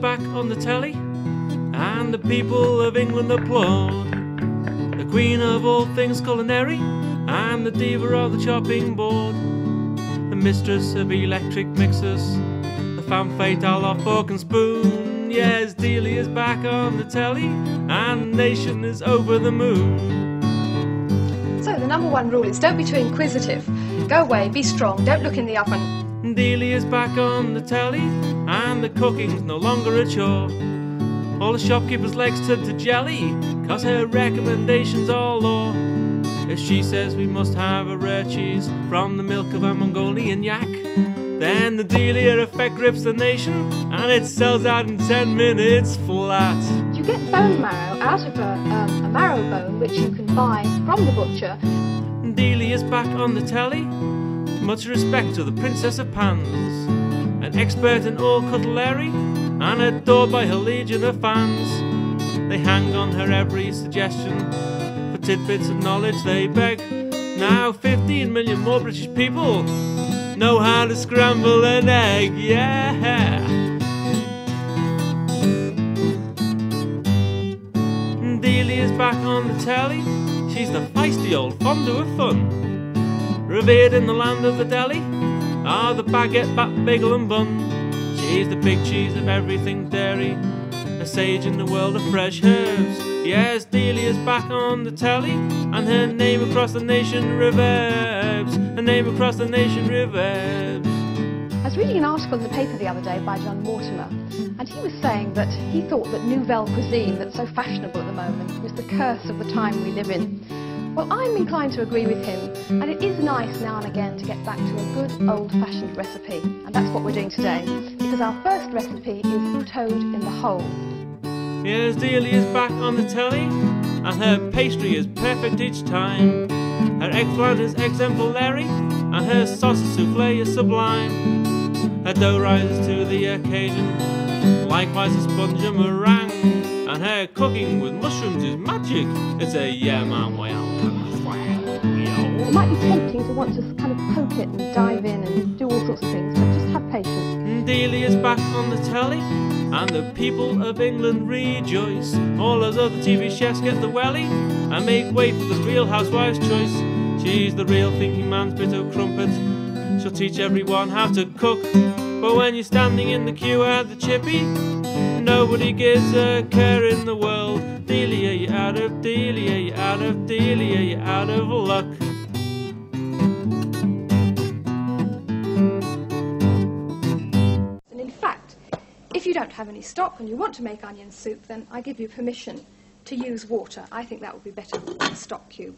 back on the telly, and the people of England applaud. The queen of all things culinary, and the diva of the chopping board. The mistress of electric mixers, the femme fatale of fork and spoon. Yes, Delia's back on the telly, and the nation is over the moon. So the number one rule is don't be too inquisitive. Go away, be strong, don't look in the oven. Delia's back on the telly, and the cooking's no longer a chore. All the shopkeepers' legs turn to jelly, cause her recommendations are law. If she says we must have a rare cheese from the milk of a Mongolian yak, then the Delia effect grips the nation, and it sells out in 10 minutes flat. You get bone marrow out of a marrow bone, which you can buy from the butcher. Delia's back on the telly. Much respect to the Princess of Pans, an expert in all cutlery and adored by her legion of fans. They hang on her every suggestion, for tidbits of knowledge they beg. Now 15 million more British people know how to scramble an egg, yeah! Delia's back on the telly, she's the feisty old fondue of fun. Revered in the land of the deli, are the baguette, bat, bagel and bun. She's the big cheese of everything dairy, a sage in the world of fresh herbs. Yes, Delia's back on the telly, and her name across the nation reverbs. Her name across the nation reverbs. I was reading an article in the paper the other day by John Mortimer, and he was saying that he thought that nouvelle cuisine that's so fashionable at the moment was the curse of the time we live in. Well, I'm inclined to agree with him, and it is nice now and again to get back to a good old-fashioned recipe, and that's what we're doing today, because our first recipe is toad in the hole. Yes, Delia's back on the telly, and her pastry is perfect each time. Her eggplant is exemplary, and her sausage souffle is sublime. Her dough rises to the occasion, likewise a sponge and meringue. And her cooking with mushrooms is magic. It's a yeah man, wow. It might be tempting to want to kind of poke it and dive in and do all sorts of things, but just have patience. Delia's back on the telly, and the people of England rejoice. All those other TV chefs get the welly and make way for the real housewife's choice. She's the real thinking man's bit of crumpet. She'll teach everyone how to cook. But when you're standing in the queue at the chippy, nobody gives a care in the world. Delia, you're out of Delia, you're out of Delia, you're out of luck. And in fact, if you don't have any stock and you want to make onion soup, then I give you permission to use water. I think that would be better than a stock cube.